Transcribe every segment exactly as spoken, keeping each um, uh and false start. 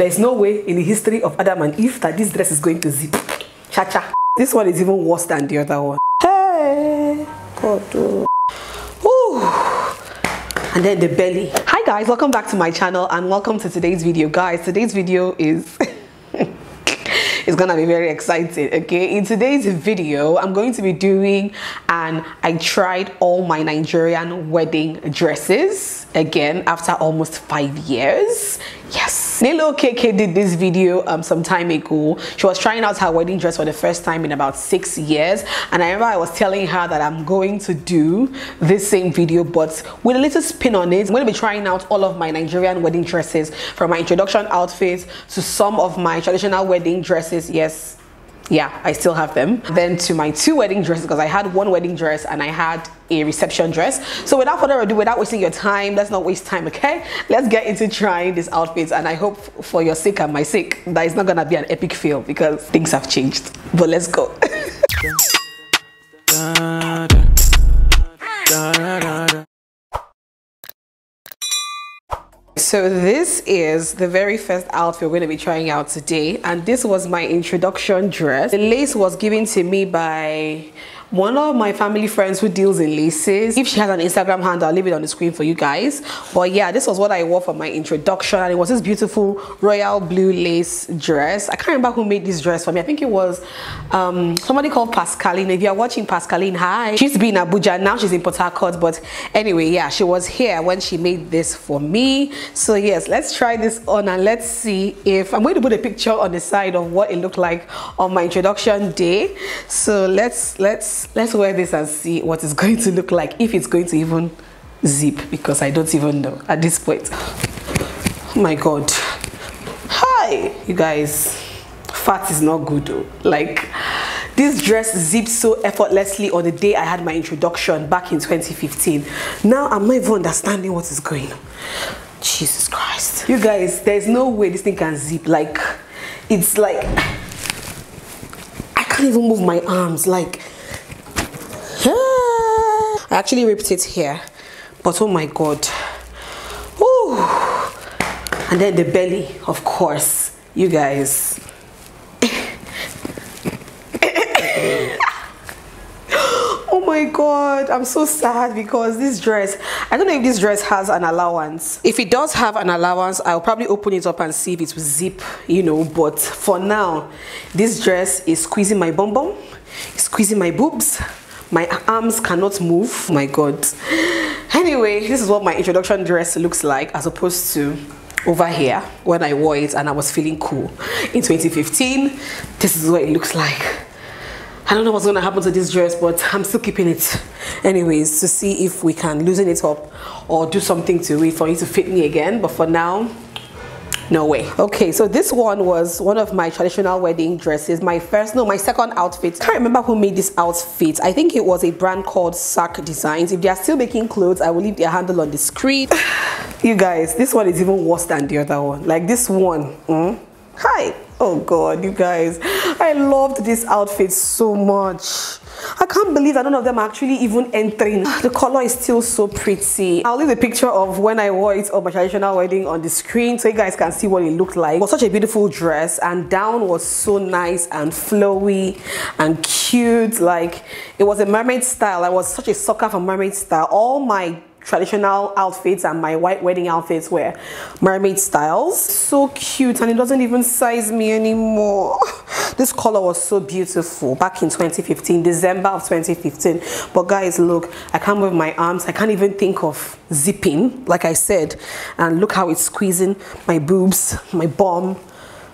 There is no way in the history of Adam and Eve that this dress is going to zip. Cha-cha. This one is even worse than the other one. Hey! God. And then the belly. Hi guys, welcome back to my channel and welcome to today's video. Guys, today's video is it's gonna be very exciting. Okay, in today's video I'm going to be doing and I tried all my Nigerian wedding dresses again after almost five years. Yes, Nilo K K did this video um some time ago. She was trying out her wedding dress for the first time in about six years, and I remember I was telling her that I'm going to do this same video but with a little spin on it. I'm going to be trying out all of my Nigerian wedding dresses, from my introduction outfits to some of my traditional wedding dresses. Yes, yeah, I still have them. Then to my two wedding dresses, because I had one wedding dress and I had a reception dress. So without further ado, without wasting your time, let's not waste time, okay? Let's get into trying these outfits, and I hope for your sake and my sake that it's not gonna be an epic fail because things have changed. But let's go. So this is the very first outfit we're going to be trying out today, and this was my introduction dress. The lace was given to me by one of my family friends who deals in laces. If she has an Instagram handle, I'll leave it on the screen for you guys. But yeah, this was what I wore for my introduction, and it was this beautiful royal blue lace dress. I can't remember who made this dress for me. I think it was um, somebody called Pascaline. If you're watching, Pascaline, hi. She used to be in Abuja, now she's in Port Harcourt. But anyway, yeah, she was here when she made this for me. So yes, let's try this on and let's see if... I'm going to put a picture on the side of what it looked like on my introduction day. So let's let's let's wear this and see what it's going to look like, if it's going to even zip, because I don't even know at this point. Oh my god. Hi you guys, fat is not good though. Like, this dress zipped so effortlessly on the day I had my introduction back in twenty fifteen. Now I'm not even understanding what is going on. Jesus Christ, you guys, there's no way this thing can zip. Like, it's like I can't even move my arms. Like, I actually ripped it here, but oh my god. Ooh. And then the belly, of course, you guys. Oh my god, I'm so sad because this dress, I don't know if this dress has an allowance. If it does have an allowance, I'll probably open it up and see if it will zip, you know. But for now, this dress is squeezing my bum bum, it's squeezing my boobs. My arms cannot move. Oh my god. Anyway, this is what my introduction dress looks like as opposed to over here when I wore it and I was feeling cool in twenty fifteen. This is what it looks like. I don't know what's going to happen to this dress, but I'm still keeping it anyways to see if we can loosen it up or do something to it for it to fit me again. But for now, no way. Okay, so this one was one of my traditional wedding dresses. My first, no, my second outfit. I can't remember who made this outfit. I think it was a brand called Sack Designs. If they are still making clothes, I will leave their handle on the screen. You guys, this one is even worse than the other one. Like this one. Mm? Hi. Oh god, you guys. I loved this outfit so much. I can't believe that none of them are actually even entering. The color is still so pretty. I'll leave the picture of when I wore it on my traditional wedding on the screen so you guys can see what it looked like. It was such a beautiful dress, and down was so nice and flowy and cute. Like, it was a mermaid style. I was such a sucker for mermaid style. All my traditional outfits and my white wedding outfits were mermaid styles. So cute, and it doesn't even size me anymore. This color was so beautiful back in twenty fifteen, December of twenty fifteen. But guys, look, I can't move my arms. I can't even think of zipping, like I said. And look how it's squeezing my boobs, my bum.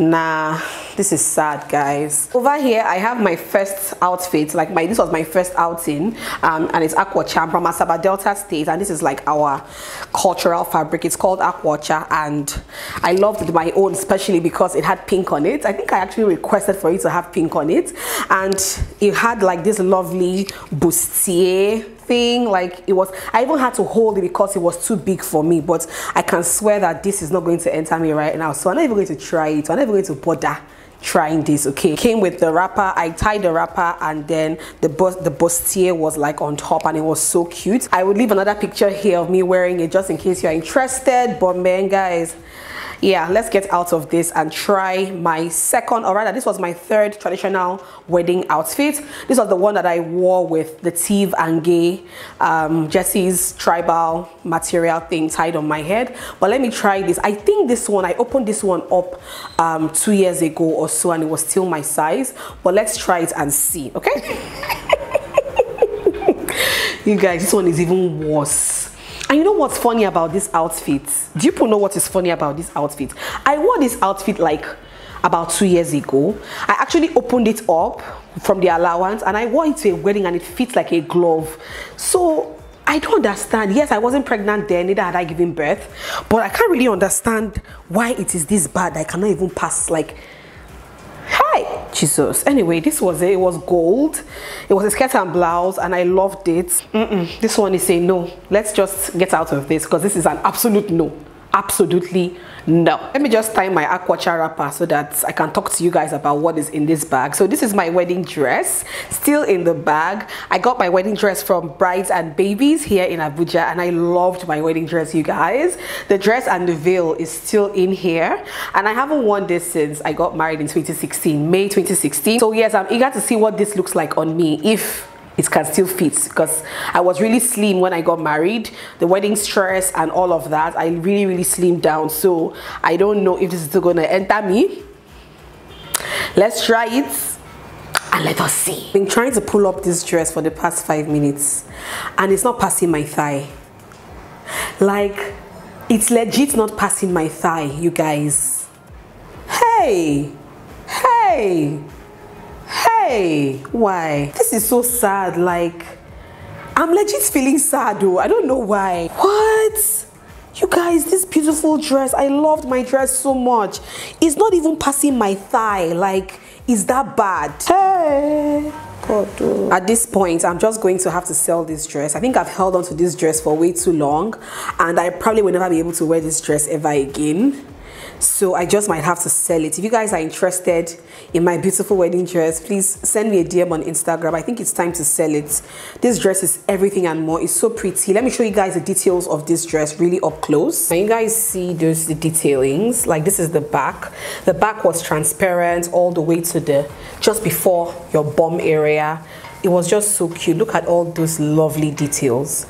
Nah, this is sad, guys. Over here I have my first outfit. Like, my this was my first outing, um and it's Aquacha from Asaba Delta State, and this is like our cultural fabric. It's called Aquacha, and I loved my own especially because it had pink on it. I think I actually requested for it to have pink on it, and it had like this lovely bustier thing. Like, it was, I even had to hold it because it was too big for me, but I can swear that this is not going to enter me right now, so I'm not even going to try it. I'm not even going to bother trying this. Okay, came with the wrapper. I tied the wrapper, and then the bust the bustier was like on top, and it was so cute. I would leave another picture here of me wearing it just in case you're interested. But man, guys, yeah, let's get out of this and try my second, or rather this was my third traditional wedding outfit. This was the one that I wore with the Teve and Gay um, Jesse's tribal material thing tied on my head. But let me try this. I think this one, I opened this one up um, two years ago or so, and it was still my size, but let's try it and see, okay? You guys, this one is even worse. And you know what's funny about this outfit? Do you people know what is funny about this outfit? I wore this outfit like about two years ago. I actually opened it up from the allowance and I wore it to a wedding and it fits like a glove. So I don't understand. Yes, I wasn't pregnant then, neither had I given birth, but I can't really understand why it is this bad. I cannot even pass, like, hi, Jesus. Anyway, this was it. It was gold. It was a skirt and blouse and I loved it. Mm-mm. This one is a no. Let's just get out of this because this is an absolute no. Absolutely no. Let me just tie my Aquacha wrapper so that I can talk to you guys about what is in this bag. So this is my wedding dress, still in the bag. I got my wedding dress from Brides and Babies here in Abuja and I loved my wedding dress, you guys. The dress and the veil is still in here and I haven't worn this since I got married in twenty sixteen, May twenty sixteen. So yes, I'm eager to see what this looks like on me, if it can still fit, because I was really slim when I got married. The wedding stress and all of that, I really, really slimmed down. So I don't know if this is still gonna enter me. Let's try it and let us see. I've been trying to pull up this dress for the past five minutes and it's not passing my thigh. Like, it's legit not passing my thigh, you guys. Hey, hey. Hey, why? This is so sad. Like, I'm legit feeling sad though. I don't know why. What? You guys, this beautiful dress, I loved my dress so much. It's not even passing my thigh. Like, it's that bad. Hey. God. At this point, I'm just going to have to sell this dress. I think I've held on to this dress for way too long and I probably will never be able to wear this dress ever again. So I just might have to sell it. If you guys are interested in my beautiful wedding dress, please send me a D M on Instagram. I think it's time to sell it. This dress is everything and more. It's so pretty. Let me show you guys the details of this dress really up close. Can you guys see those the detailings? Like, this is the back. The back was transparent all the way to the just before your bum area. It was just so cute. Look at all those lovely details.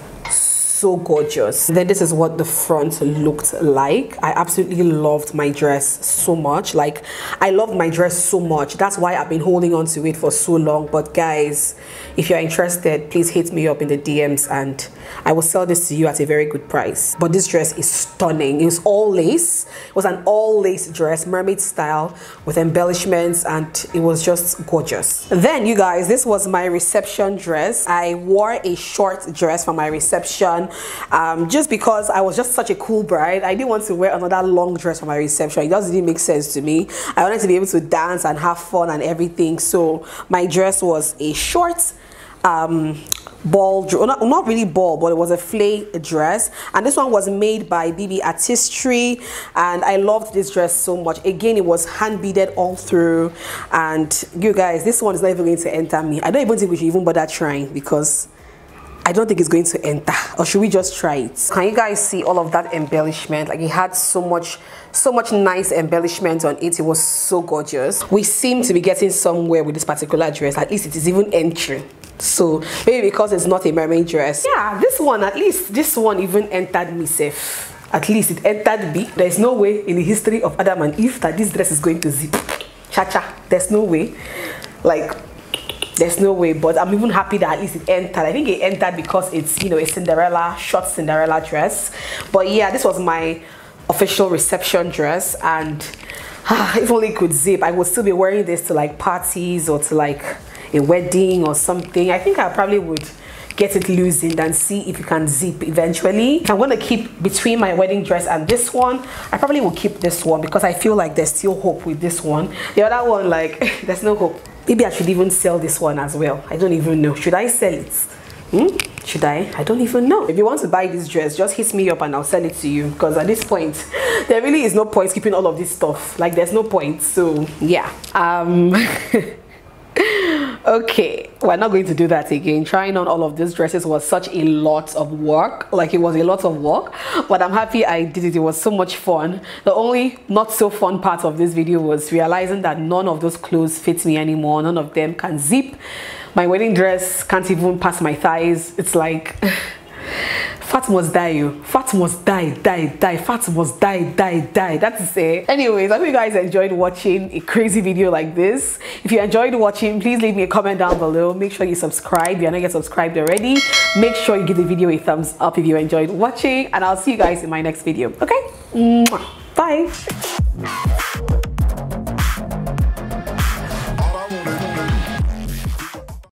So gorgeous. Then this is what the front looked like. I absolutely loved my dress so much. Like, I loved my dress so much. That's why I've been holding on to it for so long. But guys, if you're interested, please hit me up in the D Ms and I will sell this to you at a very good price. But this dress is stunning. It was all lace. It was an all lace dress, mermaid style with embellishments, and it was just gorgeous. Then you guys, this was my reception dress. I wore a short dress for my reception. Um, just because I was just such a cool bride, I didn't want to wear another long dress for my reception. It just didn't make sense to me. I wanted to be able to dance and have fun and everything. So my dress was a short um, ball, not, not really ball, but it was a flay dress. And this one was made by B B Artistry. And I loved this dress so much. Again, it was hand beaded all through. And you guys, this one is not even going to enter me. I don't even think we should even bother trying, because I don't think it's going to enter. Or should we just try it? Can you guys see all of that embellishment? Like, it had so much so much nice embellishment on it. It was so gorgeous. We seem to be getting somewhere with this particular dress. At least it is even entering. So maybe because it's not a mermaid dress. Yeah, this one, at least this one even entered me safe. At least it entered me. There's no way in the history of Adam and Eve that this dress is going to zip. Cha-cha. There's no way. Like, there's no way, but I'm even happy that at least it entered. I think it entered because it's, you know, a Cinderella, short Cinderella dress. But yeah, this was my official reception dress, and ah, if only it could zip, I would still be wearing this to like parties or to like a wedding or something. I think I probably would get it loosened and see if you can zip eventually. I'm gonna keep between my wedding dress and this one. I probably will keep this one because I feel like there's still hope with this one. The other one, like, there's no hope. Maybe I should even sell this one as well. I don't even know. Should I sell it? Hmm? Should I? I don't even know. If you want to buy this dress, just hit me up and I'll sell it to you, because at this point there really is no point keeping all of this stuff. Like, there's no point. So yeah. Um Okay, we're not going to do that again. Trying on all of these dresses was such a lot of work. Like, it was a lot of work, but I'm happy I did it. It was so much fun. The only not so fun part of this video was realizing that none of those clothes fit me anymore. None of them can zip. My wedding dress can't even pass my thighs. It's like fat must die, you. Fat must die, die, die. Fat must die, die, die. That's it. Anyways, I hope you guys enjoyed watching a crazy video like this. If you enjoyed watching, please leave me a comment down below. Make sure you subscribe if you're not yet subscribed already. Make sure you give the video a thumbs up if you enjoyed watching. And I'll see you guys in my next video. Okay? Bye.